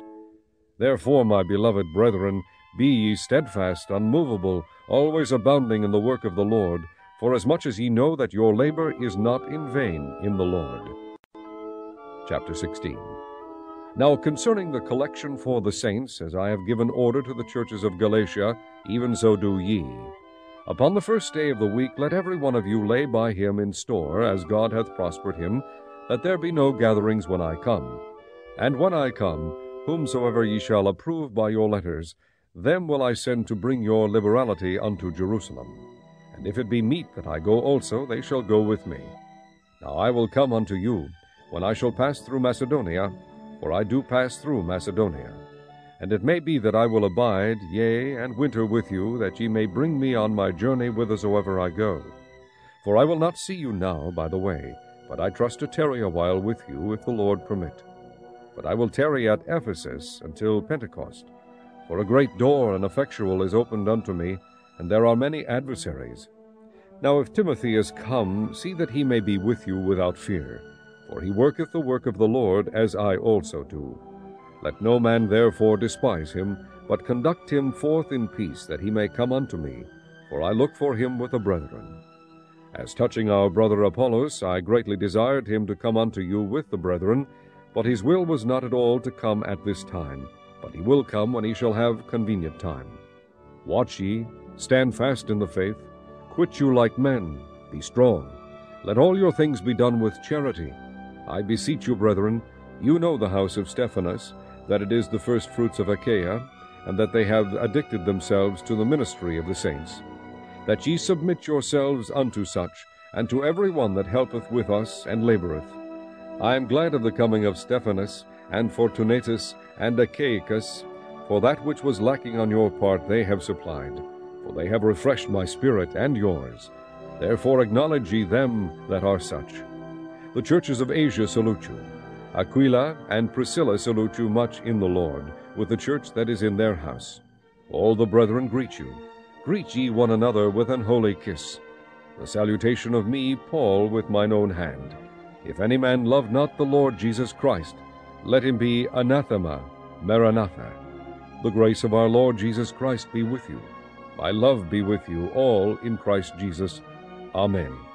Therefore, my beloved brethren, be ye steadfast, unmovable, always abounding in the work of the Lord, for as much as ye know that your labor is not in vain in the Lord. Chapter 16. Now concerning the collection for the saints, as I have given order to the churches of Galatia, even so do ye. Upon the first day of the week let every one of you lay by him in store, as God hath prospered him, that there be no gatherings when I come. And when I come, whomsoever ye shall approve by your letters, them will I send to bring your liberality unto Jerusalem. And if it be meet that I go also, they shall go with me. Now I will come unto you, when I shall pass through Macedonia, for I do pass through Macedonia. And it may be that I will abide, yea, and winter with you, that ye may bring me on my journey whithersoever I go. For I will not see you now by the way, but I trust to tarry a while with you, if the Lord permit. But I will tarry at Ephesus until Pentecost. For a great door and effectual is opened unto me, and there are many adversaries. Now if Timothy is come, see that he may be with you without fear, for he worketh the work of the Lord, as I also do. Let no man therefore despise him, but conduct him forth in peace, that he may come unto me, for I look for him with the brethren. As touching our brother Apollos, I greatly desired him to come unto you with the brethren, but his will was not at all to come at this time, but he will come when he shall have convenient time. Watch ye, stand fast in the faith, quit you like men, be strong. Let all your things be done with charity. I beseech you, brethren, you know the house of Stephanas, that it is the first fruits of Achaia, and that they have addicted themselves to the ministry of the saints. That ye submit yourselves unto such, and to every one that helpeth with us and laboureth. I am glad of the coming of Stephanas, and Fortunatus, and Achaicus, for that which was lacking on your part they have supplied, for they have refreshed my spirit and yours. Therefore acknowledge ye them that are such. The churches of Asia salute you. Aquila and Priscilla salute you much in the Lord, with the church that is in their house. All the brethren greet you. Greet ye one another with an holy kiss. The salutation of me, Paul, with mine own hand. If any man love not the Lord Jesus Christ, let him be anathema, maranatha. The grace of our Lord Jesus Christ be with you. My love be with you all in Christ Jesus. Amen.